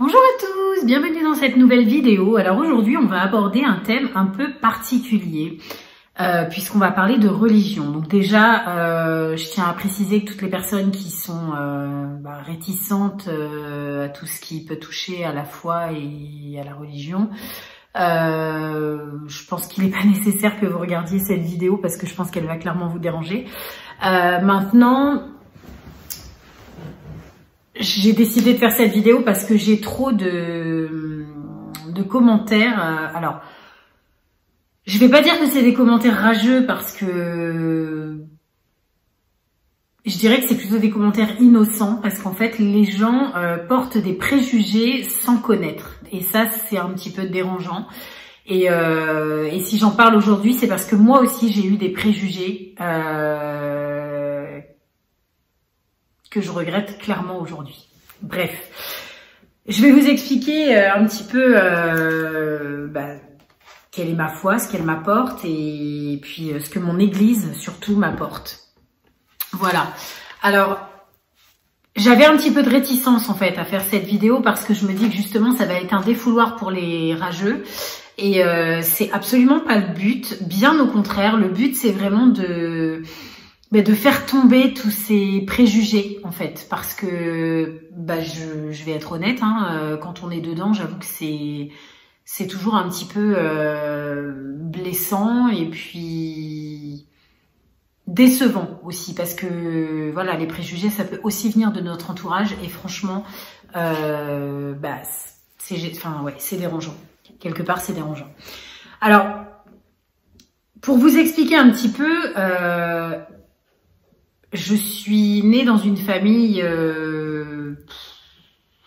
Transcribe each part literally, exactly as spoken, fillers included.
Bonjour à tous, bienvenue dans cette nouvelle vidéo. Alors aujourd'hui, on va aborder un thème un peu particulier euh, puisqu'on va parler de religion. Donc déjà, euh, je tiens à préciser que toutes les personnes qui sont euh, bah, réticentes euh, à tout ce qui peut toucher à la foi et à la religion, Euh, je pense qu'il n'est pas nécessaire que vous regardiez cette vidéo parce que je pense qu'elle va clairement vous déranger. Euh, maintenant, j'ai décidé de faire cette vidéo parce que j'ai trop de, de commentaires. Alors, je ne vais pas dire que c'est des commentaires rageux parce que je dirais que c'est plutôt des commentaires innocents parce qu'en fait, les gens euh, portent des préjugés sans connaître. Et ça, c'est un petit peu dérangeant. Et, euh, et si j'en parle aujourd'hui, c'est parce que moi aussi, j'ai eu des préjugés euh, que je regrette clairement aujourd'hui. Bref, je vais vous expliquer un petit peu euh, bah, quelle est ma foi, ce qu'elle m'apporte et puis ce que mon église, surtout, m'apporte. Voilà. Alors, j'avais un petit peu de réticence en fait à faire cette vidéo parce que je me dis que justement ça va être un défouloir pour les rageux et euh, c'est absolument pas le but, bien au contraire. Le but c'est vraiment de, bah, de faire tomber tous ces préjugés en fait parce que bah, je, je vais être honnête, hein, quand on est dedans j'avoue que c'est c'est toujours un petit peu euh, blessant et puis décevant aussi parce que voilà, les préjugés ça peut aussi venir de notre entourage et franchement euh, bah, c'est enfin, ouais, c'est dérangeant, quelque part c'est dérangeant. Alors pour vous expliquer un petit peu, euh, je suis née dans une famille, euh,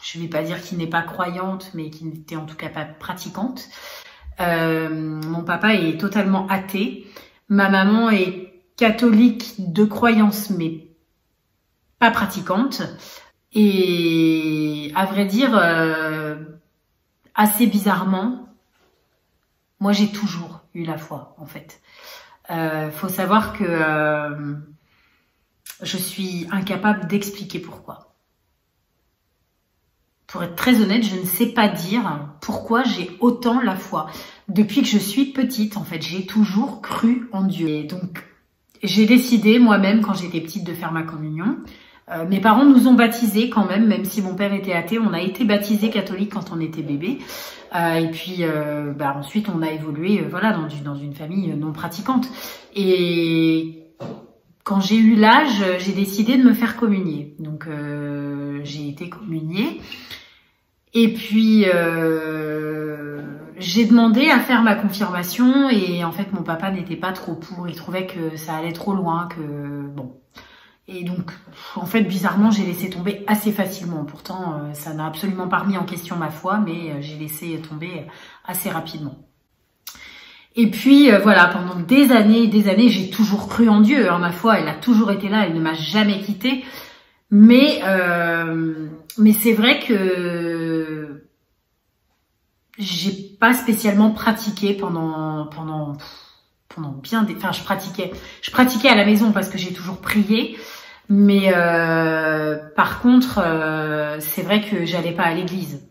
je vais pas dire qui n'est pas croyante mais qui n'était en tout cas pas pratiquante. Euh, mon papa est totalement athée, ma maman est catholique de croyance mais pas pratiquante et à vrai dire euh, assez bizarrement moi j'ai toujours eu la foi en fait. Euh, faut savoir que euh, je suis incapable d'expliquer pourquoi. Pour être très honnête, je ne sais pas dire pourquoi j'ai autant la foi. Depuis que je suis petite en fait, j'ai toujours cru en Dieu et donc j'ai décidé moi-même quand j'étais petite de faire ma communion. Euh, mes parents nous ont baptisés quand même, même si mon père était athée, on a été baptisés catholiques quand on était bébé. Euh, et puis euh, bah, ensuite on a évolué euh, voilà, dans, du, dans une famille non pratiquante. Et quand j'ai eu l'âge, j'ai décidé de me faire communier. Donc euh, j'ai été communiée. Et puis euh, j'ai demandé à faire ma confirmation et en fait mon papa n'était pas trop pour, il trouvait que ça allait trop loin, que bon. Et donc en fait bizarrement j'ai laissé tomber assez facilement, pourtant ça n'a absolument pas remis en question ma foi mais j'ai laissé tomber assez rapidement. Et puis voilà, pendant des années et des années j'ai toujours cru en Dieu, hein, ma foi elle a toujours été là, elle ne m'a jamais quittée. Mais, euh, mais c'est vrai que j'ai pas spécialement pratiqué pendant, pendant, pendant bien des, enfin, je pratiquais, je pratiquais à la maison parce que j'ai toujours prié. Mais, euh, par contre, euh, c'est vrai que j'allais pas à l'église.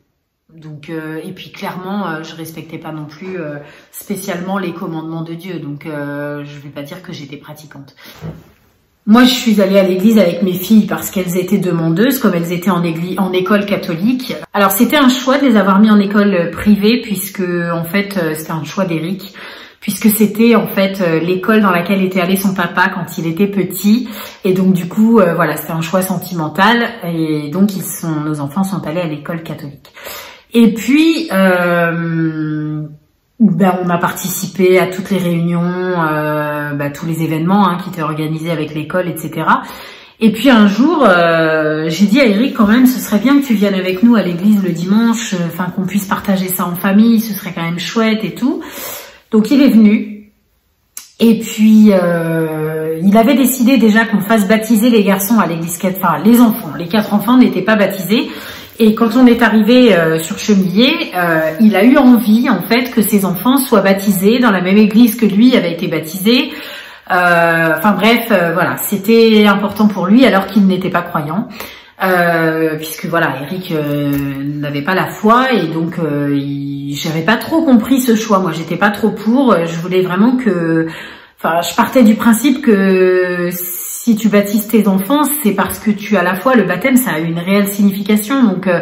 Donc, euh, et puis clairement, euh, je respectais pas non plus euh, spécialement les commandements de Dieu. Donc, euh, je vais pas dire que j'étais pratiquante. Moi, je suis allée à l'église avec mes filles parce qu'elles étaient demandeuses, comme elles étaient en, église, en école catholique. Alors, c'était un choix de les avoir mis en école privée, puisque, en fait, c'était un choix d'Eric, puisque c'était, en fait, l'école dans laquelle était allé son papa quand il était petit. Et donc, du coup, euh, voilà, c'était un choix sentimental. Et donc, ils sont, nos enfants sont allés à l'école catholique. Et puis... Euh, Ben, on a participé à toutes les réunions, euh, ben, tous les événements hein, qui étaient organisés avec l'école, et cetera. Et puis un jour, euh, j'ai dit à Eric quand même, ce serait bien que tu viennes avec nous à l'église le dimanche, enfin qu'on puisse partager ça en famille, ce serait quand même chouette et tout. Donc il est venu. Et puis euh, il avait décidé déjà qu'on fasse baptiser les garçons à l'église, enfin les enfants. Les quatre enfants n'étaient pas baptisés. Et quand on est arrivé euh, sur Chemillé, euh, il a eu envie en fait que ses enfants soient baptisés dans la même église que lui avait été baptisé. Euh, enfin bref, euh, voilà, c'était important pour lui alors qu'il n'était pas croyant. euh, puisque voilà, Eric euh, n'avait pas la foi et donc euh, il... j'avais pas trop compris ce choix. Moi, j'étais pas trop pour. Je voulais vraiment que, enfin, je partais du principe que si tu baptises tes enfants, c'est parce que tu as la foi. Le baptême, ça a une réelle signification. Donc euh,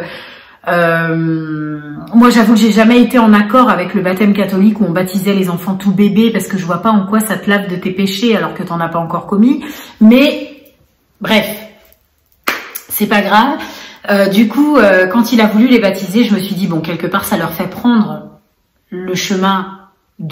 Euh, moi j'avoue que j'ai jamais été en accord avec le baptême catholique où on baptisait les enfants tout bébés, parce que je vois pas en quoi ça te lave de tes péchés alors que t'en as pas encore commis, mais bref, c'est pas grave. Euh, du coup euh, quand il a voulu les baptiser, je me suis dit bon, quelque part ça leur fait prendre le chemin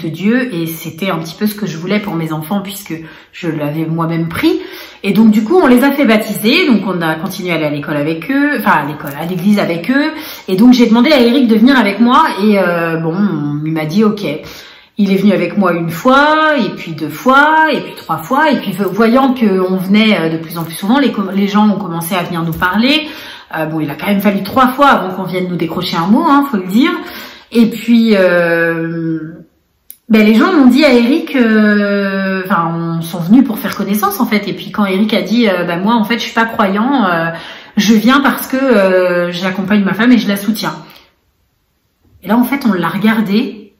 de Dieu, et c'était un petit peu ce que je voulais pour mes enfants puisque je l'avais moi-même pris. Et donc du coup on les a fait baptiser, donc on a continué à aller à l'école avec eux, enfin à l'école, à l'église avec eux, et donc j'ai demandé à Eric de venir avec moi, et euh, bon, il m'a dit ok. Il est venu avec moi une fois, et puis deux fois, et puis trois fois, et puis voyant qu'on venait de plus en plus souvent, les, les gens ont commencé à venir nous parler, euh, bon il a quand même fallu trois fois avant qu'on vienne nous décrocher un mot, hein, faut le dire, et puis... Euh, Ben, les gens m'ont dit à Eric, euh, enfin, on sont venus pour faire connaissance en fait. Et puis quand Eric a dit, euh, ben moi en fait je suis pas croyant, euh, je viens parce que euh, j'accompagne ma femme et je la soutiens. Et là en fait on l'a regardé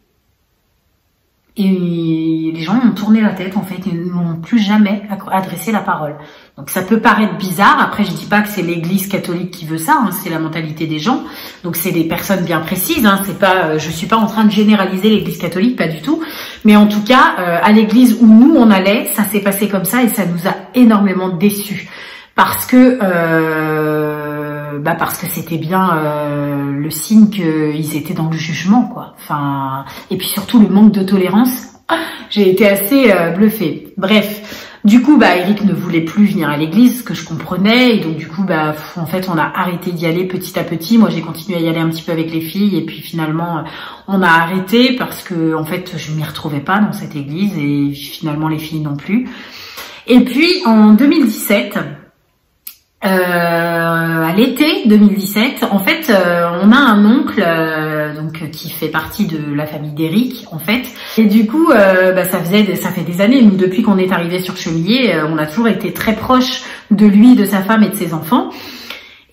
et les gens ont tourné la tête en fait et n'ont plus jamais adressé la parole. Donc ça peut paraître bizarre. Après je dis pas que c'est l'Église catholique qui veut ça, hein, c'est la mentalité des gens. Donc c'est des personnes bien précises. Hein, c'est pas, euh, je suis pas en train de généraliser l'Église catholique, pas du tout. Mais en tout cas, euh, à l'Église où nous on allait, ça s'est passé comme ça et ça nous a énormément déçus parce que, euh, bah parce que c'était bien euh, le signe qu'ils étaient dans le jugement, quoi. Enfin, et puis surtout le manque de tolérance. J'ai été assez euh, bluffée. Bref. Du coup, bah, Eric ne voulait plus venir à l'église, ce que je comprenais, et donc du coup, bah, en fait, on a arrêté d'y aller petit à petit. Moi, j'ai continué à y aller un petit peu avec les filles, et puis finalement, on a arrêté parce que, en fait, je m'y retrouvais pas dans cette église, et finalement, les filles non plus. Et puis, en deux mille dix-sept, euh, à l'été deux mille dix-sept, en fait, euh, on a un oncle euh, donc qui fait partie de la famille d'Eric, en fait. Et du coup, euh, bah, ça faisait, ça fait des années. Nous, depuis qu'on est arrivé sur Chemillé, euh, on a toujours été très proche de lui, de sa femme et de ses enfants.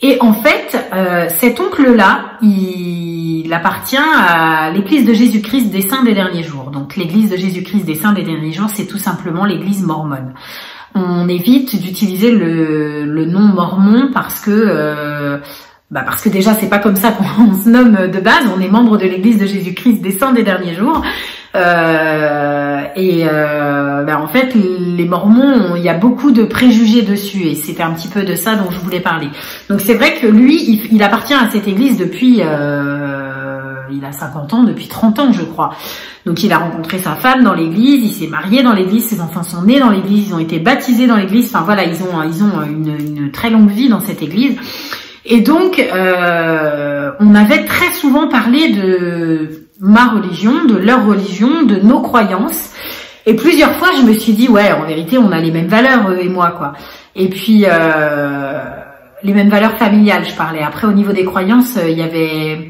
Et en fait, euh, cet oncle-là, il, il appartient à l'Église de Jésus-Christ des Saints des Derniers Jours. Donc, l'Église de Jésus-Christ des Saints des Derniers Jours, c'est tout simplement l'Église mormone. On évite d'utiliser le, le nom mormon parce que, euh, bah parce que déjà c'est pas comme ça qu'on se nomme de base. On est membre de l'Église de Jésus-Christ des Saints des Derniers Jours. Euh, et euh, bah en fait, les mormons, il y a beaucoup de préjugés dessus, et c'était un petit peu de ça dont je voulais parler. Donc c'est vrai que lui, il, il appartient à cette église depuis. Euh, il a cinquante ans, depuis trente ans, je crois. Donc il a rencontré sa femme dans l'église, il s'est marié dans l'église, ses enfants sont nés dans l'église, ils ont été baptisés dans l'église. Enfin voilà, ils ont ils ont une, une très longue vie dans cette église. Et donc euh, on avait très souvent parlé de ma religion, de leur religion, de nos croyances. Et plusieurs fois je me suis dit ouais, en vérité on a les mêmes valeurs eux et moi quoi. Et puis euh, les mêmes valeurs familiales, je parlais. Après au niveau des croyances, il y avait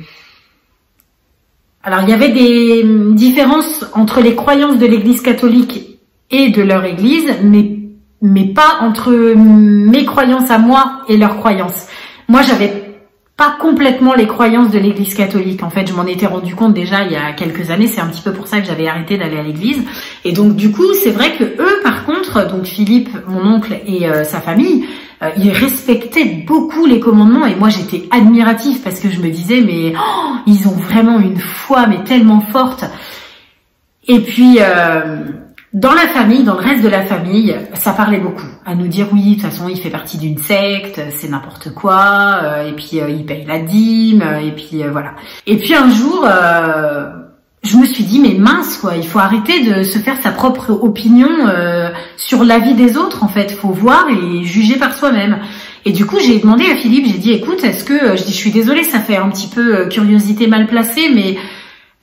Alors, il y avait des différences entre les croyances de l'Église catholique et de leur Église, mais, mais pas entre mes croyances à moi et leurs croyances. Moi, j'avais pas complètement les croyances de l'Église catholique. En fait, je m'en étais rendu compte déjà il y a quelques années. C'est un petit peu pour ça que j'avais arrêté d'aller à l'église. Et donc, du coup, c'est vrai que eux, par contre, donc Philippe, mon oncle et euh, sa famille, euh, ils respectaient beaucoup les commandements. Et moi, j'étais admirative parce que je me disais, mais oh, ils ont vraiment une foi, mais tellement forte. Et puis... Euh, Dans la famille, dans le reste de la famille, ça parlait beaucoup. À nous dire, oui, de toute façon, il fait partie d'une secte, c'est n'importe quoi, euh, et puis euh, il paye la dîme, et puis euh, voilà. Et puis un jour, euh, je me suis dit, mais mince, quoi, il faut arrêter de se faire sa propre opinion euh, sur la vie des autres, en fait. Faut voir et juger par soi-même. Et du coup, j'ai demandé à Philippe, j'ai dit, écoute, est-ce que... Je dis, je suis désolée, ça fait un petit peu curiosité mal placée, mais...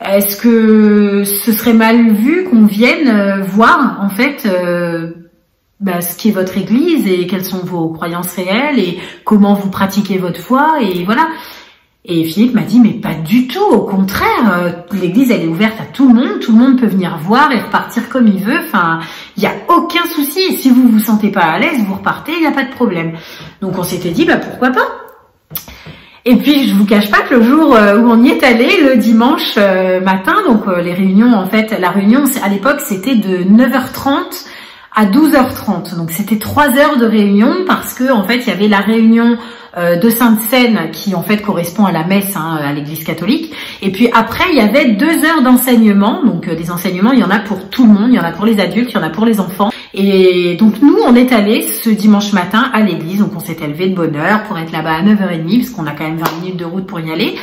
Est-ce que ce serait mal vu qu'on vienne voir en fait euh, bah, ce qu'est votre église et quelles sont vos croyances réelles et comment vous pratiquez votre foi et voilà. Et Philippe m'a dit mais pas du tout, au contraire, euh, l'église elle est ouverte à tout le monde, tout le monde peut venir voir et repartir comme il veut. Enfin, Il n'y a aucun souci. Si vous ne vous sentez pas à l'aise, vous repartez, il n'y a pas de problème. Donc on s'était dit, bah pourquoi pas. Et puis je vous cache pas que le jour où on y est allé, le dimanche matin, donc les réunions, en fait, la réunion à l'époque c'était de neuf heures trente à douze heures trente. Donc c'était trois heures de réunion parce que en fait il y avait la réunion de Sainte-Seine qui en fait correspond à la messe, hein, à l'église catholique. Et puis après il y avait deux heures d'enseignement. Donc euh, des enseignements, il y en a pour tout le monde, il y en a pour les adultes, il y en a pour les enfants. Et donc nous on est allés ce dimanche matin à l'église. Donc on s'est levé de bonne heure pour être là-bas à neuf heures trente parce qu'on a quand même vingt minutes de route pour y aller.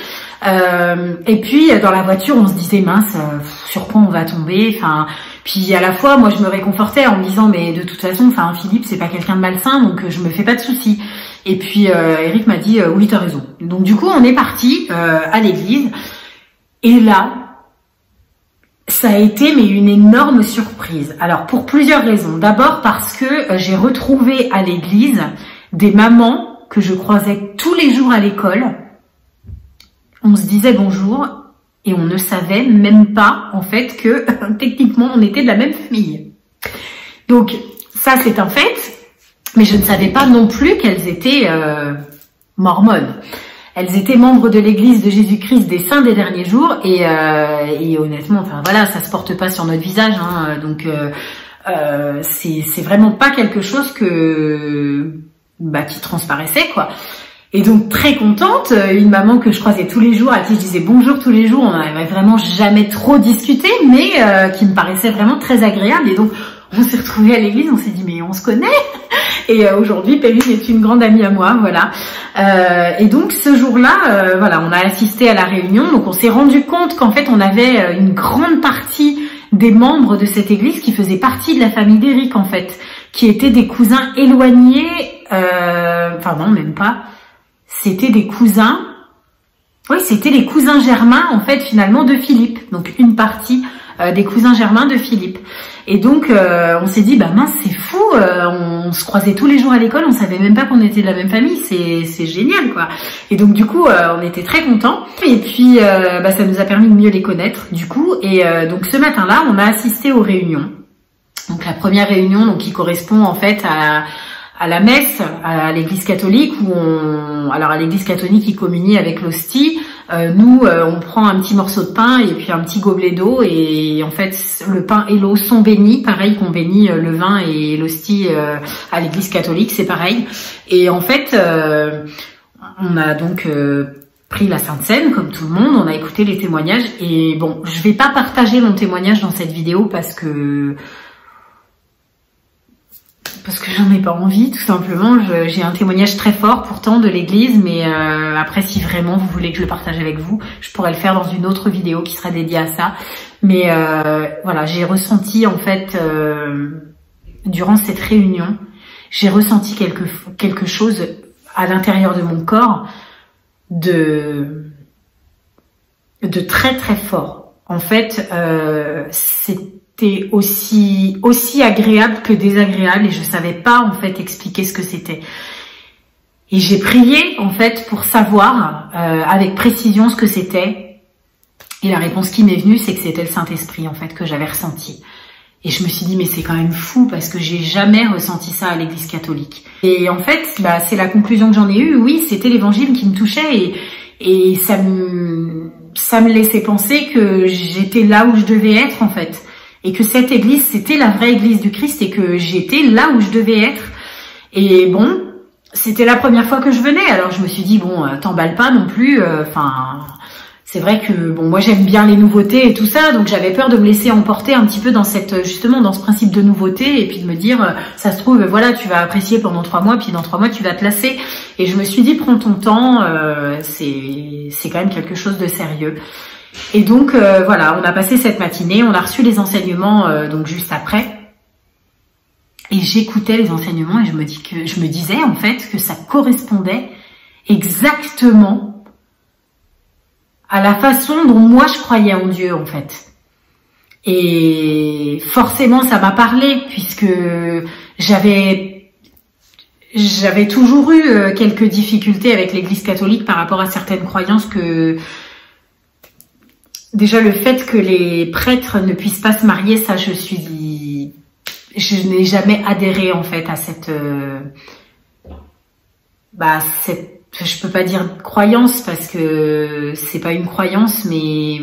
Euh, et puis dans la voiture on se disait mince, euh, sur quoi on va tomber, enfin. Puis à la fois, moi je me réconfortais en me disant mais de toute façon, enfin Philippe c'est pas quelqu'un de malsain donc je me fais pas de soucis. Et puis euh, Eric m'a dit euh, oui t'as raison. Donc du coup on est parti euh, à l'église et là ça a été mais une énorme surprise. Alors pour plusieurs raisons. D'abord parce que j'ai retrouvé à l'église des mamans que je croisais tous les jours à l'école. On se disait bonjour. Et on ne savait même pas, en fait, que techniquement, on était de la même famille. Donc, ça, c'est un fait. Mais je ne savais pas non plus qu'elles étaient euh, mormones. Elles étaient membres de l'Église de Jésus-Christ des Saints des Derniers Jours. Et, euh, et honnêtement, enfin voilà, ça se porte pas sur notre visage. Hein, donc, euh, euh, c'est vraiment pas quelque chose que bah, qui transparaissait, quoi. Et donc très contente, une maman que je croisais tous les jours, à qui je disais bonjour tous les jours, on n'avait vraiment jamais trop discuté, mais euh, qui me paraissait vraiment très agréable. Et donc on s'est retrouvés à l'église, on s'est dit mais on se connaît. Et euh, aujourd'hui Péline est une grande amie à moi, voilà. Euh, et donc ce jour-là, euh, voilà, on a assisté à la réunion, donc on s'est rendu compte qu'en fait on avait une grande partie des membres de cette église qui faisaient partie de la famille d'Éric en fait, qui étaient des cousins éloignés, euh, enfin non même pas. C'était des cousins, oui, c'était les cousins germains, en fait, finalement, de Philippe. Donc, une partie euh, des cousins germains de Philippe. Et donc, euh, on s'est dit, bah mince, c'est fou, euh, on, on se croisait tous les jours à l'école, on savait même pas qu'on était de la même famille, c'est génial, quoi. Et donc, du coup, euh, on était très contents. Et puis, euh, bah, ça nous a permis de mieux les connaître, du coup. Et euh, donc, ce matin-là, on a assisté aux réunions. Donc, la première réunion, donc, qui correspond, en fait, à... à la messe, à l'église catholique, où on, alors à l'église catholique, ils communient avec l'hostie. Euh, nous, euh, on prend un petit morceau de pain et puis un petit gobelet d'eau. Et en fait, le pain et l'eau sont bénis. Pareil qu'on bénit le vin et l'hostie euh, à l'église catholique, c'est pareil. Et en fait, euh, on a donc euh, pris la Sainte Seine, comme tout le monde. On a écouté les témoignages. Et bon, je vais pas partager mon témoignage dans cette vidéo parce que... parce que j'en ai pas envie, tout simplement. J'ai un témoignage très fort, pourtant, de l'église, mais euh, après, si vraiment vous voulez que je le partage avec vous, je pourrais le faire dans une autre vidéo qui sera dédiée à ça. Mais euh, voilà, j'ai ressenti, en fait, euh, durant cette réunion, j'ai ressenti quelque, quelque chose à l'intérieur de mon corps de, de très, très fort. En fait, euh, c'est... c'était aussi aussi agréable que désagréable et je savais pas en fait expliquer ce que c'était. Et j'ai prié en fait pour savoir euh, avec précision ce que c'était. Et la réponse qui m'est venue, c'est que c'était le Saint-Esprit en fait que j'avais ressenti. Et je me suis dit mais c'est quand même fou parce que j'ai jamais ressenti ça à l'église catholique. Et en fait, bah c'est la conclusion que j'en ai eue, oui, c'était l'évangile qui me touchait et et ça me ça me laissait penser que j'étais là où je devais être en fait. Et que cette église, c'était la vraie église du Christ et que j'étais là où je devais être. Et bon, c'était la première fois que je venais. Alors je me suis dit, bon, euh, t'emballe pas non plus. Enfin, euh, c'est vrai que bon, moi j'aime bien les nouveautés et tout ça. Donc j'avais peur de me laisser emporter un petit peu dans cette justement dans ce principe de nouveauté. Et puis de me dire, euh, ça se trouve, voilà, tu vas apprécier pendant trois mois. Puis dans trois mois, tu vas te lasser. Et je me suis dit, prends ton temps. Euh, c'est c'est quand même quelque chose de sérieux. Et donc euh, voilà, on a passé cette matinée, on a reçu les enseignements euh, donc juste après. Et j'écoutais les enseignements et je me dis que je me disais en fait que ça correspondait exactement à la façon dont moi je croyais en Dieu en fait. Et forcément ça m'a parlé puisque j'avais j'avais toujours eu euh, quelques difficultés avec l'Église catholique par rapport à certaines croyances que déjà, le fait que les prêtres ne puissent pas se marier, ça, je suis je n'ai jamais adhéré en fait à cette, euh, bah cette, je peux pas dire croyance parce que c'est pas une croyance, mais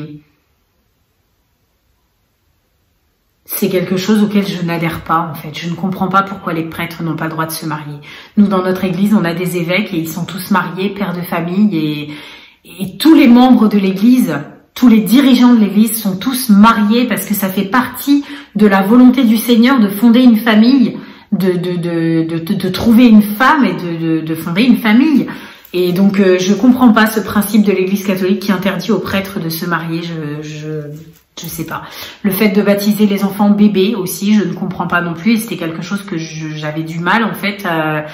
c'est quelque chose auquel je n'adhère pas en fait. Je ne comprends pas pourquoi les prêtres n'ont pas le droit de se marier. Nous, dans notre église, on a des évêques et ils sont tous mariés, pères de famille, et, et tous les membres de l'église, tous les dirigeants de l'église sont tous mariés parce que ça fait partie de la volonté du Seigneur de fonder une famille, de, de, de, de, de, de trouver une femme et de, de, de fonder une famille. Et donc euh, je comprends pas ce principe de l'église catholique qui interdit aux prêtres de se marier, je... je... Je sais pas. Le fait de baptiser les enfants bébés aussi, je ne comprends pas non plus. Et c'était quelque chose que j'avais du mal en fait à,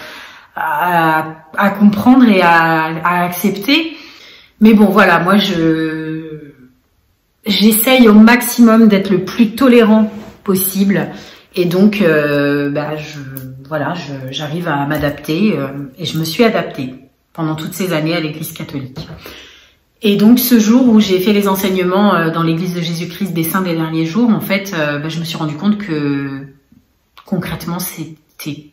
à, à comprendre et à, à accepter. Mais bon, voilà, moi je j'essaye au maximum d'être le plus tolérant possible. Et donc, euh, bah, je, voilà, j'arrive à m'adapter euh, et je me suis adaptée pendant toutes ces années à l'Église catholique. Et donc ce jour où j'ai fait les enseignements dans l'église de Jésus-Christ des Saints des Derniers Jours, en fait, je me suis rendu compte que concrètement c'était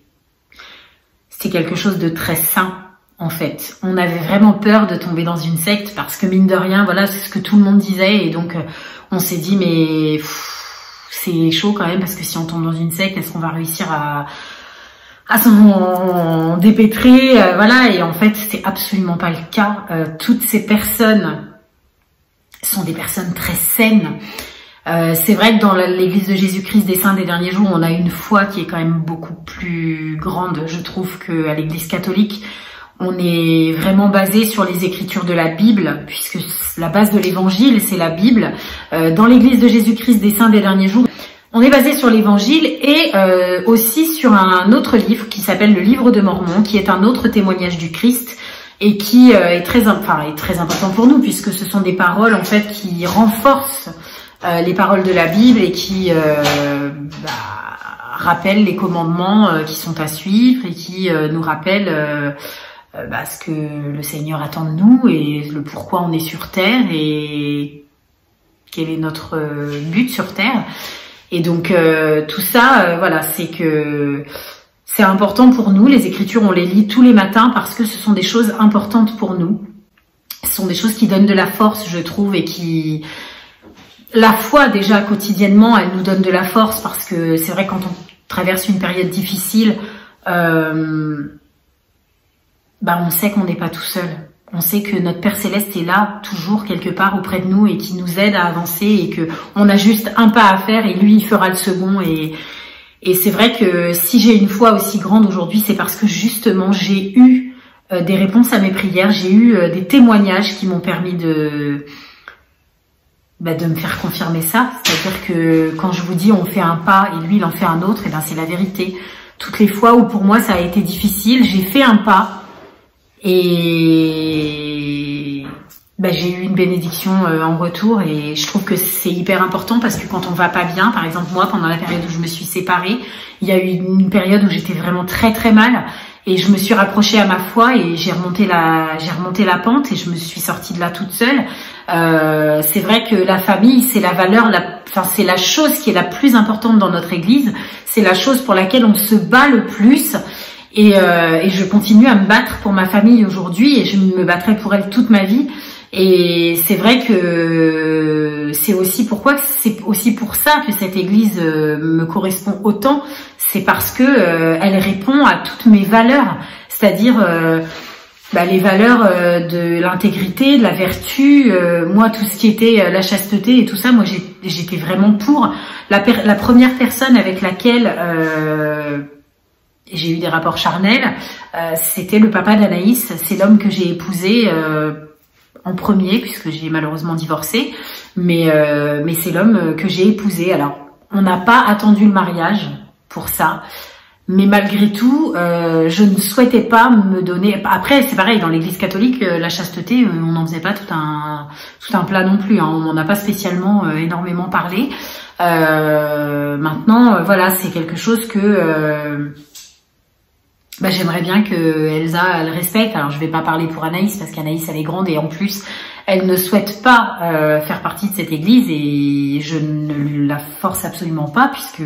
c'était quelque chose de très sain en fait. On avait vraiment peur de tomber dans une secte parce que mine de rien, voilà, c'est ce que tout le monde disait et donc on s'est dit mais c'est chaud quand même parce que si on tombe dans une secte, est-ce qu'on va réussir à à s'en dépêtrer, euh, voilà, et en fait, c'est absolument pas le cas. Euh, toutes ces personnes sont des personnes très saines. Euh, c'est vrai que dans l'église de Jésus-Christ des Saints des Derniers Jours, on a une foi qui est quand même beaucoup plus grande, je trouve, qu'à l'église catholique. On est vraiment basé sur les écritures de la Bible, puisque la base de l'évangile, c'est la Bible. Euh, dans l'église de Jésus-Christ des Saints des Derniers Jours, on est basé sur l'Évangile et euh, aussi sur un autre livre qui s'appelle le Livre de Mormon, qui est un autre témoignage du Christ et qui euh, est, très, enfin, est très important pour nous puisque ce sont des paroles en fait qui renforcent euh, les paroles de la Bible et qui euh, bah, rappellent les commandements euh, qui sont à suivre et qui euh, nous rappellent euh, euh, bah, ce que le Seigneur attend de nous et le pourquoi on est sur terre et quel est notre but sur terre. Et donc euh, tout ça, euh, voilà, c'est que c'est important pour nous. Les Écritures, on les lit tous les matins parce que ce sont des choses importantes pour nous. Ce sont des choses qui donnent de la force, je trouve, et qui... La foi, déjà, quotidiennement, elle nous donne de la force parce que c'est vrai, quand on traverse une période difficile, euh, bah, on sait qu'on n'est pas tout seul. On sait que notre Père Céleste est là, toujours quelque part auprès de nous et qui nous aide à avancer et que on a juste un pas à faire et lui, il fera le second. Et, et c'est vrai que si j'ai une foi aussi grande aujourd'hui, c'est parce que justement, j'ai eu euh, des réponses à mes prières, j'ai eu euh, des témoignages qui m'ont permis de, bah, de me faire confirmer ça. C'est-à-dire que quand je vous dis on fait un pas et lui, il en fait un autre, et ben c'est la vérité. Toutes les fois où pour moi, ça a été difficile, j'ai fait un pas. Et bah, j'ai eu une bénédiction euh, en retour et je trouve que c'est hyper important parce que quand on va pas bien, par exemple moi pendant la période où je me suis séparée, il y a eu une période où j'étais vraiment très très mal et je me suis raccrochée à ma foi et j'ai remonté la j'ai remonté la pente et je me suis sortie de là toute seule. Euh, c'est vrai que la famille, c'est la valeur, la, enfin c'est la chose qui est la plus importante dans notre église, c'est la chose pour laquelle on se bat le plus. Et, euh, et je continue à me battre pour ma famille aujourd'hui et je me battrai pour elle toute ma vie. Et c'est vrai que c'est aussi pourquoi, c'est aussi pour ça que cette église me correspond autant. C'est parce que euh, elle répond à toutes mes valeurs, c'est-à-dire euh, bah, les valeurs euh, de l'intégrité, de la vertu. Euh, moi, tout ce qui était euh, la chasteté et tout ça, moi j'étais vraiment pour. La, per la première personne avec laquelle euh, j'ai eu des rapports charnels, euh, c'était le papa d'Anaïs, c'est l'homme que j'ai épousé euh, en premier, puisque j'ai malheureusement divorcé, mais, euh, mais c'est l'homme que j'ai épousé. Alors, on n'a pas attendu le mariage pour ça, mais malgré tout, euh, je ne souhaitais pas me donner... Après, c'est pareil, dans l'église catholique, la chasteté, on n'en faisait pas tout un, tout un plat non plus, hein, on n'en a pas spécialement euh, énormément parlé. Euh, maintenant, euh, voilà, c'est quelque chose que... Euh, Bah, j'aimerais bien que Elsa elle respecte. Alors je vais pas parler pour Anaïs parce qu'Anaïs elle est grande et en plus elle ne souhaite pas euh, faire partie de cette église et je ne la force absolument pas puisque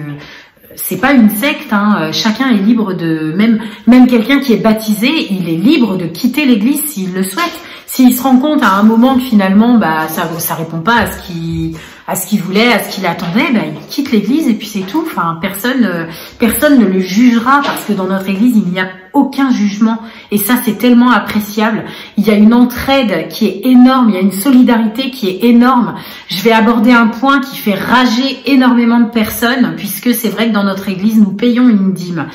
c'est pas une secte, hein. Chacun est libre de... Même, même quelqu'un qui est baptisé, il est libre de quitter l'église s'il le souhaite. S'il se rend compte à un moment que finalement, bah, ça ça répond pas à ce qu'il à ce qu'il voulait, à ce qu'il attendait, bah, il quitte l'église et puis c'est tout. Enfin, personne, euh, personne ne le jugera parce que dans notre église, il n'y a aucun jugement. Et ça, c'est tellement appréciable. Il y a une entraide qui est énorme, il y a une solidarité qui est énorme. Je vais aborder un point qui fait rager énormément de personnes puisque c'est vrai que dans notre église, nous payons une dîme.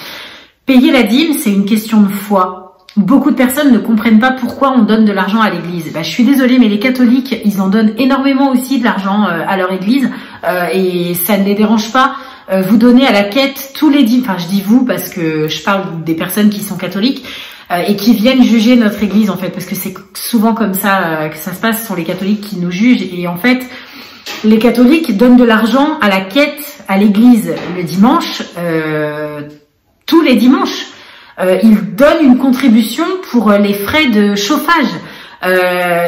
Payer la dîme, c'est une question de foi. Beaucoup de personnes ne comprennent pas pourquoi on donne de l'argent à l'église. Bah, je suis désolée, mais les catholiques, ils en donnent énormément aussi de l'argent euh, à leur église euh, et ça ne les dérange pas. Euh, vous donnez à la quête tous les dimanches, enfin je dis vous parce que je parle des personnes qui sont catholiques euh, et qui viennent juger notre église en fait, parce que c'est souvent comme ça euh, que ça se passe, ce sont les catholiques qui nous jugent et en fait... Les catholiques donnent de l'argent à la quête, à l'église le dimanche, euh, tous les dimanches. Euh, ils donnent une contribution pour les frais de chauffage. Euh,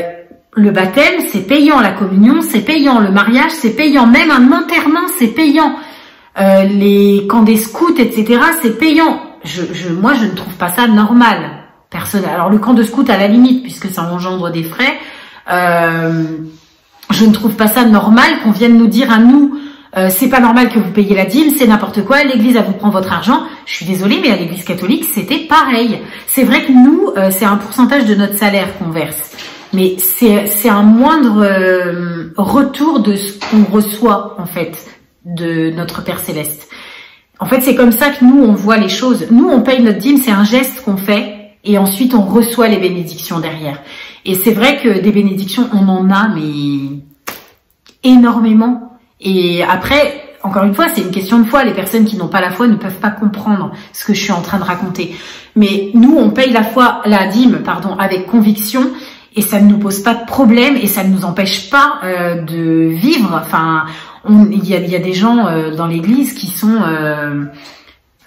le baptême, c'est payant. La communion, c'est payant. Le mariage, c'est payant. Même un enterrement, c'est payant. Euh, les camps des scouts, et cetera, c'est payant. Je, je, moi, je ne trouve pas ça normal. Personne. Alors, le camp de scout, à la limite, puisque ça engendre des frais. Euh, je ne trouve pas ça normal qu'on vienne nous dire à nous... Euh, c'est pas normal que vous payiez la dîme, c'est n'importe quoi, l'église elle vous prend votre argent. Je suis désolée, mais à l'église catholique c'était pareil. C'est vrai que nous, euh, c'est un pourcentage de notre salaire qu'on verse, mais c'est un moindre euh, retour de ce qu'on reçoit en fait de notre Père Céleste. En fait c'est comme ça que nous on voit les choses. Nous on paye notre dîme, c'est un geste qu'on fait et ensuite on reçoit les bénédictions derrière. Et c'est vrai que des bénédictions on en a mais énormément. Et après, encore une fois, c'est une question de foi. Les personnes qui n'ont pas la foi ne peuvent pas comprendre ce que je suis en train de raconter. Mais nous, on paye la foi, la dîme, pardon, avec conviction, et ça ne nous pose pas de problème, et ça ne nous empêche pas euh, de vivre. Enfin, il y a, y a des gens euh, dans l'Église qui sont, euh,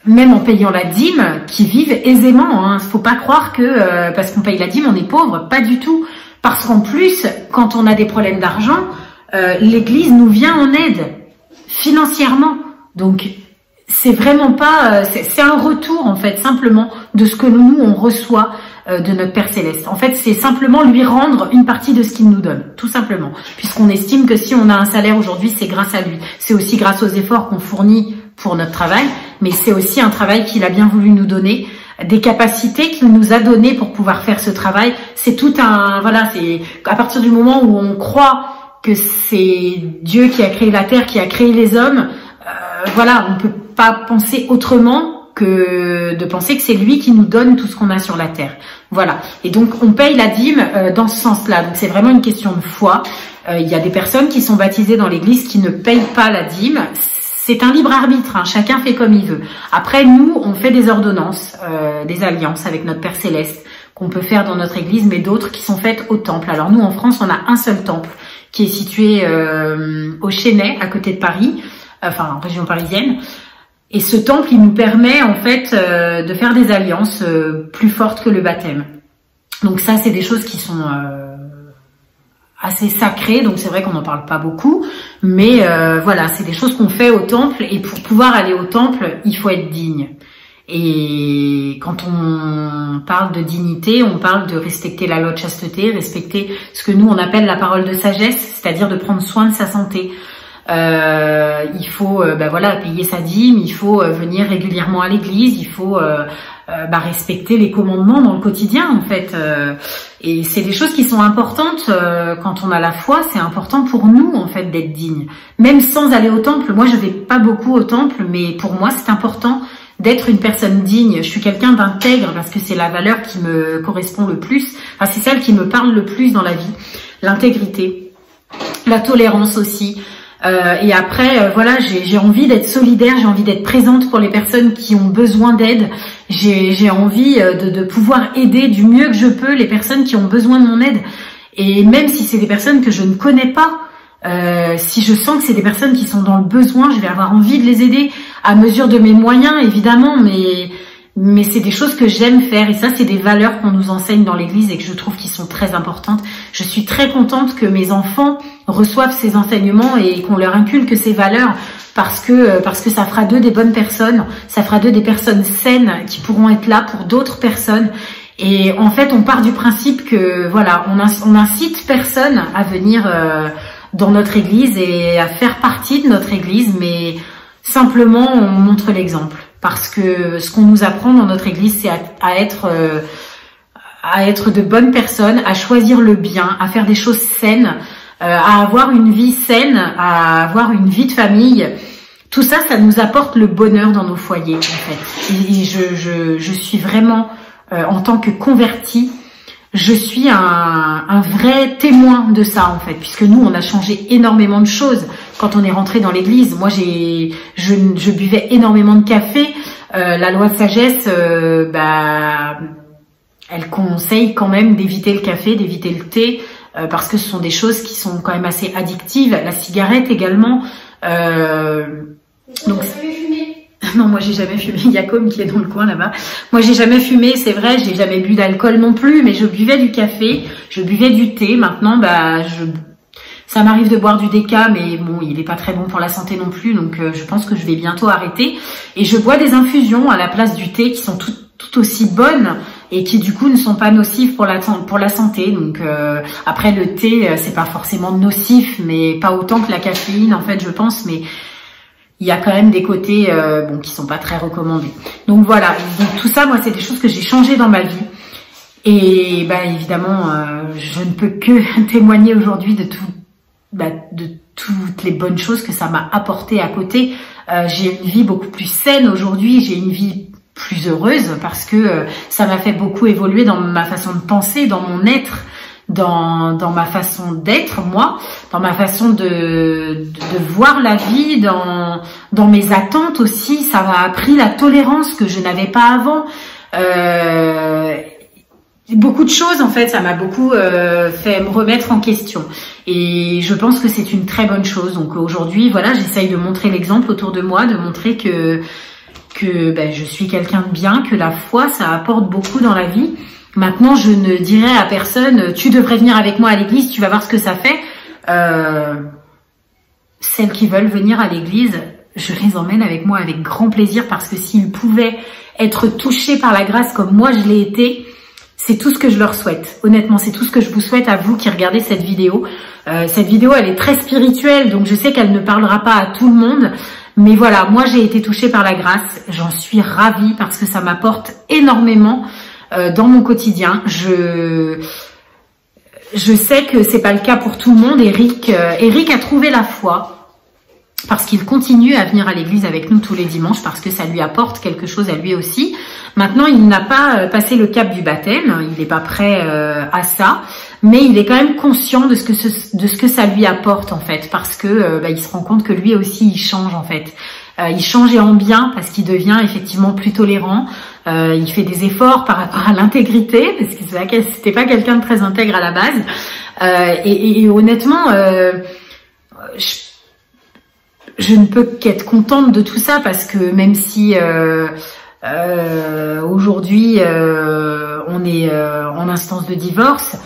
même en payant la dîme, qui vivent aisément. Hein. Faut pas croire que euh, parce qu'on paye la dîme, on est pauvre. Pas du tout. Parce qu'en plus, quand on a des problèmes d'argent, Euh, l'Église nous vient en aide financièrement, donc c'est vraiment pas, euh, c'est un retour en fait simplement de ce que nous on reçoit euh, de notre Père Céleste. En fait, c'est simplement lui rendre une partie de ce qu'il nous donne, tout simplement, puisqu'on estime que si on a un salaire aujourd'hui, c'est grâce à lui. C'est aussi grâce aux efforts qu'on fournit pour notre travail, mais c'est aussi un travail qu'il a bien voulu nous donner. Des capacités qu'il nous a données pour pouvoir faire ce travail. C'est tout un, voilà, c'est à partir du moment où on croit que c'est Dieu qui a créé la terre, qui a créé les hommes, euh, voilà, on ne peut pas penser autrement que de penser que c'est lui qui nous donne tout ce qu'on a sur la terre. Voilà, et donc on paye la dîme euh, dans ce sens-là, donc c'est vraiment une question de foi. Il euh, y a des personnes qui sont baptisées dans l'église qui ne payent pas la dîme, c'est un libre arbitre, hein. Chacun fait comme il veut. Après, nous, on fait des ordonnances, euh, des alliances avec notre Père Céleste, qu'on peut faire dans notre église, mais d'autres qui sont faites au temple. Alors nous, en France, on a un seul temple, qui est situé euh, au Chênay, à côté de Paris, enfin en région parisienne. Et ce temple, il nous permet en fait euh, de faire des alliances euh, plus fortes que le baptême. Donc ça, c'est des choses qui sont euh, assez sacrées, donc c'est vrai qu'on n'en parle pas beaucoup, mais euh, voilà, c'est des choses qu'on fait au temple, et pour pouvoir aller au temple, il faut être digne. Et quand on parle de dignité, on parle de respecter la loi de chasteté, respecter ce que nous on appelle la parole de sagesse, c'est-à-dire de prendre soin de sa santé. Euh, il faut bah voilà, payer sa dîme, il faut venir régulièrement à l'église, il faut euh, bah, respecter les commandements dans le quotidien en fait. Euh, et c'est des choses qui sont importantes euh, quand on a la foi, c'est important pour nous en fait d'être digne. Même sans aller au temple, moi je vais pas beaucoup au temple, mais pour moi c'est important d'être une personne digne. Je suis quelqu'un d'intègre parce que c'est la valeur qui me correspond le plus. Enfin, c'est celle qui me parle le plus dans la vie. L'intégrité, la tolérance aussi. Euh, et après, euh, voilà, j'ai envie d'être solidaire, j'ai envie d'être présente pour les personnes qui ont besoin d'aide. J'ai envie de, de pouvoir aider du mieux que je peux les personnes qui ont besoin de mon aide. Et même si c'est des personnes que je ne connais pas, Euh, si je sens que c'est des personnes qui sont dans le besoin, je vais avoir envie de les aider à mesure de mes moyens, évidemment, mais mais c'est des choses que j'aime faire et ça, c'est des valeurs qu'on nous enseigne dans l'église et que je trouve qui sont très importantes. Je suis très contente que mes enfants reçoivent ces enseignements et qu'on leur inculque ces valeurs, parce que, parce que ça fera d'eux des bonnes personnes, ça fera d'eux des personnes saines qui pourront être là pour d'autres personnes. Et en fait, on part du principe que voilà, on incite personne à venir euh, dans notre église et à faire partie de notre église, mais simplement on montre l'exemple. Parce que ce qu'on nous apprend dans notre église, c'est à, à être... Euh, à être de bonnes personnes, à choisir le bien, à faire des choses saines, euh, à avoir une vie saine, à avoir une vie de famille. Tout ça, ça nous apporte le bonheur dans nos foyers, en fait. Et je, je, je suis vraiment, euh, en tant que convertie, je suis un, un vrai témoin de ça, en fait, puisque nous, on a changé énormément de choses quand on est rentré dans l'église. Moi, j'ai, je, je buvais énormément de café. Euh, la loi de sagesse, euh, bah... elle conseille quand même d'éviter le café, d'éviter le thé, euh, parce que ce sont des choses qui sont quand même assez addictives. La cigarette également. Euh, donc, jamais fumé. Non, moi j'ai jamais fumé. Il y a comme qui est dans le coin là-bas. Moi j'ai jamais fumé, c'est vrai. J'ai jamais bu d'alcool non plus, mais je buvais du café, je buvais du thé. Maintenant, bah, je... ça m'arrive de boire du déca, mais bon, il n'est pas très bon pour la santé non plus. Donc, euh, je pense que je vais bientôt arrêter. Et je bois des infusions à la place du thé, qui sont toutes tout aussi bonnes et qui du coup ne sont pas nocives pour la, pour la santé. Donc euh, après, le thé, c'est pas forcément nocif, mais pas autant que la caféine, en fait, je pense, mais il y a quand même des côtés euh, bon, qui sont pas très recommandés. Donc voilà, donc tout ça, moi, c'est des choses que j'ai changées dans ma vie. Et bah, évidemment, euh, je ne peux que témoigner aujourd'hui de tout, bah, de toutes les bonnes choses que ça m'a apporté à côté. Euh, j'ai une vie beaucoup plus saine aujourd'hui, j'ai une vie plus heureuse, parce que euh, ça m'a fait beaucoup évoluer dans ma façon de penser, dans mon être, dans, dans ma façon d'être, moi, dans ma façon de, de, de voir la vie, dans, dans mes attentes aussi. Ça m'a appris la tolérance que je n'avais pas avant. Euh, beaucoup de choses, en fait, ça m'a beaucoup euh, fait me remettre en question. Et je pense que c'est une très bonne chose. Donc aujourd'hui, voilà, j'essaye de montrer l'exemple autour de moi, de montrer que... que ben, je suis quelqu'un de bien, que la foi, ça apporte beaucoup dans la vie. Maintenant, je ne dirai à personne « tu devrais venir avec moi à l'église, tu vas voir ce que ça fait euh, ». Celles qui veulent venir à l'église, je les emmène avec moi avec grand plaisir, parce que s'ils pouvaient être touchés par la grâce comme moi je l'ai été, c'est tout ce que je leur souhaite. Honnêtement, c'est tout ce que je vous souhaite à vous qui regardez cette vidéo. Euh, cette vidéo, elle est très spirituelle, donc je sais qu'elle ne parlera pas à tout le monde. Mais voilà, moi j'ai été touchée par la grâce, j'en suis ravie parce que ça m'apporte énormément euh, dans mon quotidien. Je je sais que c'est pas le cas pour tout le monde. Eric, euh, Eric a trouvé la foi parce qu'il continue à venir à l'église avec nous tous les dimanches, parce que ça lui apporte quelque chose à lui aussi. Maintenant, il n'a pas euh, passé le cap du baptême, il n'est pas prêt euh, à ça. Mais il est quand même conscient de ce que, ce, de ce que ça lui apporte, en fait, parce que euh, bah, il se rend compte que lui aussi, il change, en fait. Euh, il change et en bien, parce qu'il devient effectivement plus tolérant. Euh, il fait des efforts par rapport à l'intégrité, parce que c'était pas quelqu'un de très intègre à la base. Euh, et, et, et honnêtement, euh, je, je ne peux qu'être contente de tout ça, parce que même si... Euh, euh, aujourd'hui, euh, on est euh, en instance de divorce...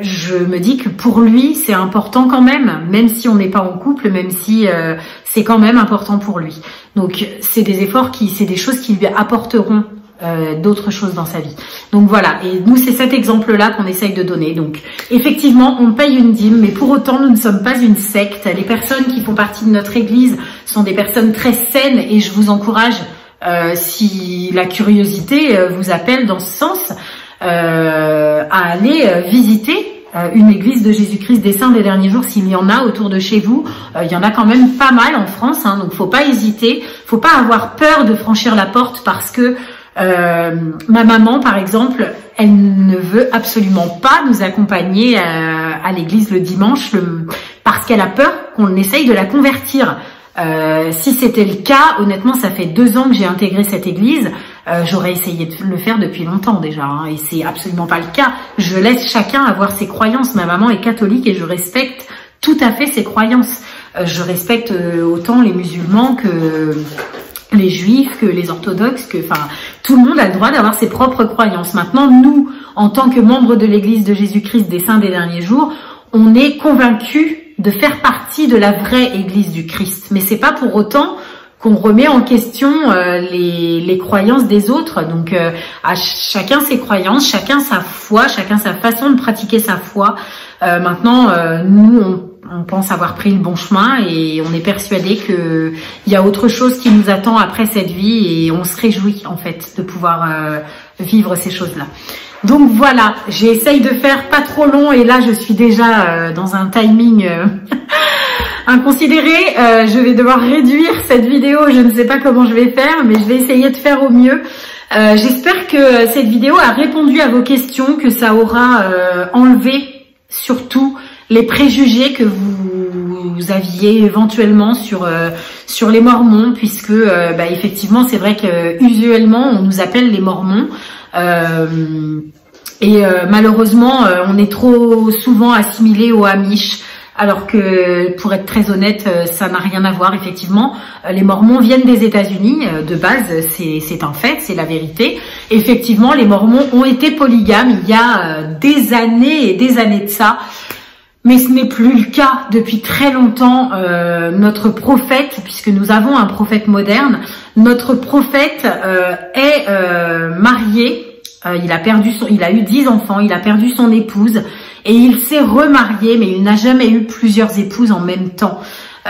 je me dis que pour lui, c'est important quand même, même si on n'est pas en couple, même si euh, c'est quand même important pour lui. Donc, c'est des efforts, qui, c'est des choses qui lui apporteront euh, d'autres choses dans sa vie. Donc voilà, et nous, c'est cet exemple-là qu'on essaye de donner. Donc, effectivement, on paye une dîme, mais pour autant, nous ne sommes pas une secte. Les personnes qui font partie de notre église sont des personnes très saines, et je vous encourage, euh, si la curiosité euh, vous appelle dans ce sens, Euh, à aller euh, visiter euh, une église de Jésus-Christ des Saints des Derniers Jours, s'il y en a autour de chez vous. Euh, il y en a quand même pas mal en France, hein, donc faut pas hésiter, faut pas avoir peur de franchir la porte, parce que euh, ma maman, par exemple, elle ne veut absolument pas nous accompagner à, à l'église le dimanche, le, parce qu'elle a peur qu'on essaye de la convertir. Euh, si c'était le cas, honnêtement, ça fait deux ans que j'ai intégré cette église. Euh, j'aurais essayé de le faire depuis longtemps déjà, hein, et c'est absolument pas le cas. Je laisse chacun avoir ses croyances. Ma maman est catholique et je respecte tout à fait ses croyances. Euh, je respecte euh, autant les musulmans que les juifs, que les orthodoxes, que, enfin, tout le monde a le droit d'avoir ses propres croyances. Maintenant, nous, en tant que membres de l'église de Jésus-Christ des Saints des Derniers Jours, on est convaincu de faire partie de la vraie Église du Christ. Mais c'est pas pour autant qu'on remet en question euh, les, les croyances des autres. Donc, euh, à ch chacun ses croyances, chacun sa foi, chacun sa façon de pratiquer sa foi. Euh, maintenant, euh, nous, on, on pense avoir pris le bon chemin et on est persuadé que il y a autre chose qui nous attend après cette vie et on se réjouit, en fait, de pouvoir euh, vivre ces choses-là. Donc, voilà, j'essaye de faire pas trop long et là, je suis déjà euh, dans un timing... Euh... inconsidéré, euh, je vais devoir réduire cette vidéo, je ne sais pas comment je vais faire, mais je vais essayer de faire au mieux. Euh, j'espère que cette vidéo a répondu à vos questions, que ça aura euh, enlevé surtout les préjugés que vous, vous aviez éventuellement sur, euh, sur les mormons, puisque euh, bah, effectivement c'est vrai que usuellement on nous appelle les mormons. Euh, et euh, malheureusement euh, on est trop souvent assimilé aux Amish. Alors que, pour être très honnête, ça n'a rien à voir, effectivement. Les Mormons viennent des États-Unis, de base, c'est un fait, c'est la vérité. Effectivement, les Mormons ont été polygames il y a des années et des années de ça. Mais ce n'est plus le cas depuis très longtemps. Euh, notre prophète, puisque nous avons un prophète moderne, notre prophète euh, est euh, marié. Euh, il a perdu son, il a eu dix enfants, il a perdu son épouse et il s'est remarié, mais il n'a jamais eu plusieurs épouses en même temps.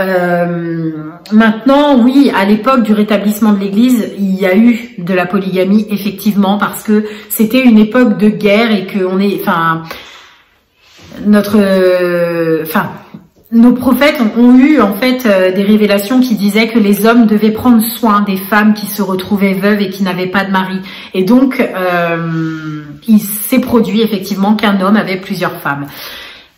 Euh, maintenant, oui, à l'époque du rétablissement de l'Église, il y a eu de la polygamie, effectivement, parce que c'était une époque de guerre et que on est, enfin, notre, euh, enfin. Nos prophètes ont eu en fait euh, des révélations qui disaient que les hommes devaient prendre soin des femmes qui se retrouvaient veuves et qui n'avaient pas de mari. Et donc, euh, il s'est produit effectivement qu'un homme avait plusieurs femmes.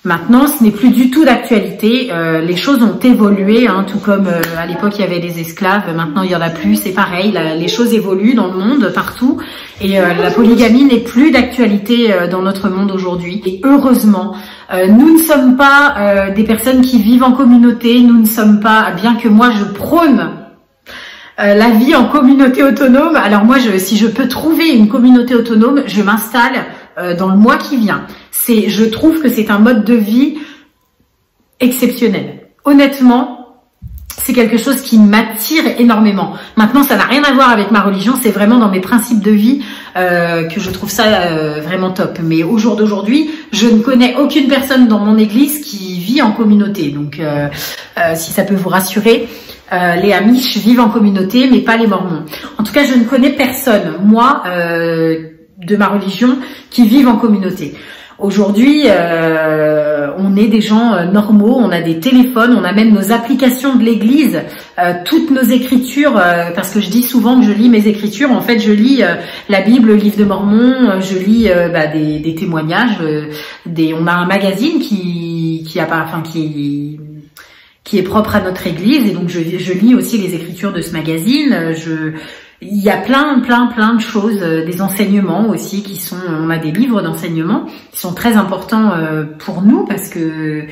Maintenant, ce n'est plus du tout d'actualité. Euh, les choses ont évolué, hein, tout comme euh, à l'époque il y avait des esclaves. Maintenant, il y en a plus. C'est pareil, la, les choses évoluent dans le monde partout. Et euh, la polygamie n'est plus d'actualité euh, dans notre monde aujourd'hui. Et heureusement. Euh, nous ne sommes pas euh, des personnes qui vivent en communauté, nous ne sommes pas, bien que moi je prône euh, la vie en communauté autonome, alors moi je, si je peux trouver une communauté autonome, je m'installe euh, dans le mois qui vient. C'est, je trouve que c'est un mode de vie exceptionnel. Honnêtement, c'est quelque chose qui m'attire énormément. Maintenant, ça n'a rien à voir avec ma religion, c'est vraiment dans mes principes de vie euh, que je trouve ça euh, vraiment top. Mais au jour d'aujourd'hui, je ne connais aucune personne dans mon église qui vit en communauté. Donc, euh, euh, si ça peut vous rassurer, euh, les Amish vivent en communauté, mais pas les Mormons. En tout cas, je ne connais personne, moi, euh, de ma religion, qui vivent en communauté. Aujourd'hui, euh, on est des gens normaux, on a des téléphones, on a même nos applications de l'église, euh, toutes nos écritures, euh, parce que je dis souvent que je lis mes écritures, en fait je lis euh, la Bible, le Livre de Mormon, je lis euh, bah, des, des témoignages, euh, des, on a un magazine qui, qui, a, enfin, qui, qui est propre à notre église, et donc je, je lis aussi les écritures de ce magazine, je... Il y a plein, plein, plein de choses, euh, des enseignements aussi qui sont, on a des livres d'enseignement qui sont très importants euh, pour nous parce que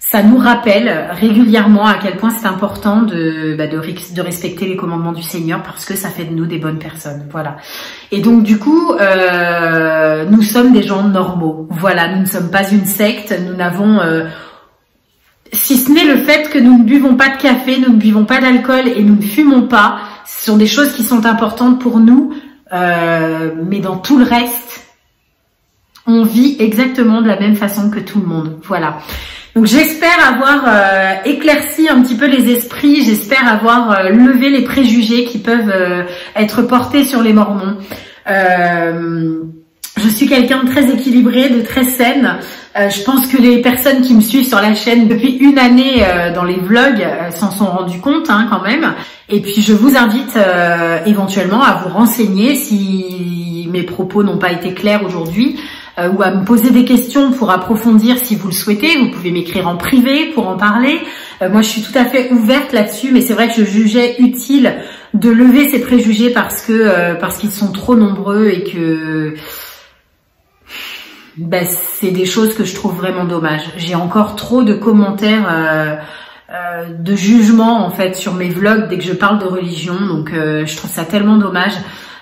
ça nous rappelle régulièrement à quel point c'est important de, bah, de, de respecter les commandements du Seigneur parce que ça fait de nous des bonnes personnes, voilà. Et donc du coup, euh, nous sommes des gens normaux, voilà, nous ne sommes pas une secte, nous n'avons... Euh, si ce n'est le fait que nous ne buvons pas de café, nous ne buvons pas d'alcool et nous ne fumons pas, ce sont des choses qui sont importantes pour nous, euh, mais dans tout le reste, on vit exactement de la même façon que tout le monde. Voilà. Donc j'espère avoir euh, éclairci un petit peu les esprits, j'espère avoir euh, levé les préjugés qui peuvent euh, être portés sur les Mormons. Euh, je suis quelqu'un de très équilibré, de très saine. Euh, je pense que les personnes qui me suivent sur la chaîne depuis une année euh, dans les vlogs euh, s'en sont rendues compte hein, quand même. Et puis je vous invite euh, éventuellement à vous renseigner si mes propos n'ont pas été clairs aujourd'hui euh, ou à me poser des questions pour approfondir si vous le souhaitez. Vous pouvez m'écrire en privé pour en parler. Euh, moi je suis tout à fait ouverte là-dessus mais c'est vrai que je jugeais utile de lever ces préjugés parce que euh, parce qu'ils sont trop nombreux et que... Ben, c'est des choses que je trouve vraiment dommages. J'ai encore trop de commentaires, euh, euh, de jugements en fait sur mes vlogs dès que je parle de religion, donc euh, je trouve ça tellement dommage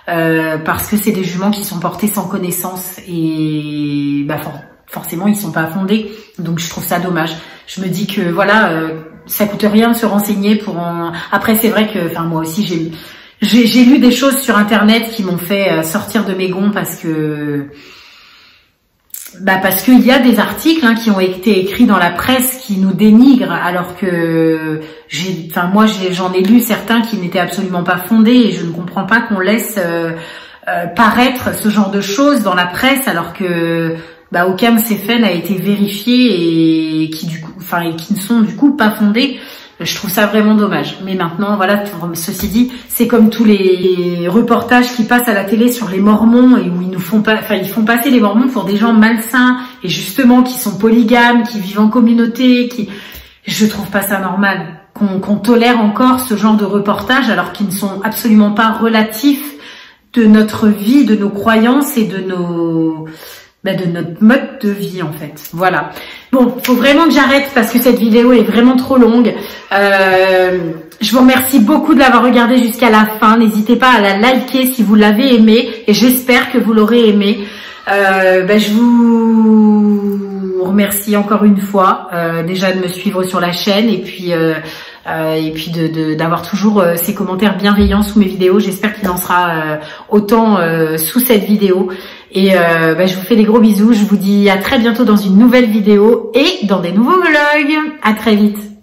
euh, parce que c'est des jugements qui sont portés sans connaissance et bah ben, forcément, ils ne sont pas fondés. Donc, je trouve ça dommage. Je me dis que, voilà, euh, ça coûte rien de se renseigner pour en... Après, c'est vrai que, enfin, moi aussi, j'ai j'ai j'ai lu des choses sur Internet qui m'ont fait sortir de mes gonds parce que... Bah parce qu'il y a des articles hein, qui ont été écrits dans la presse qui nous dénigrent, alors que j'ai, enfin moi j'en ai, ai lu certains qui n'étaient absolument pas fondés, et je ne comprends pas qu'on laisse euh, euh, paraître ce genre de choses dans la presse, alors que bah, aucun de ces faits n'a été vérifié et qui du coup, enfin qui ne sont du coup pas fondés. Je trouve ça vraiment dommage. Mais maintenant, voilà, ceci dit, c'est comme tous les reportages qui passent à la télé sur les mormons et où ils nous font pas, enfin, ils font passer les mormons pour des gens malsains et justement qui sont polygames, qui vivent en communauté, qui, je trouve pas ça normal qu'on qu'on tolère encore ce genre de reportages alors qu'ils ne sont absolument pas relatifs de notre vie, de nos croyances et de nos Bah de notre mode de vie en fait. Voilà. Bon, faut vraiment que j'arrête parce que cette vidéo est vraiment trop longue. Euh, je vous remercie beaucoup de l'avoir regardée jusqu'à la fin. N'hésitez pas à la liker si vous l'avez aimée et j'espère que vous l'aurez aimée. Euh, bah, je vous remercie encore une fois euh, déjà de me suivre sur la chaîne et puis euh, euh, et puis de d'avoir toujours euh, ces commentaires bienveillants sous mes vidéos. J'espère qu'il en sera euh, autant euh, sous cette vidéo. Et euh, bah, je vous fais des gros bisous, je vous dis à très bientôt dans une nouvelle vidéo et dans des nouveaux vlogs. À très vite.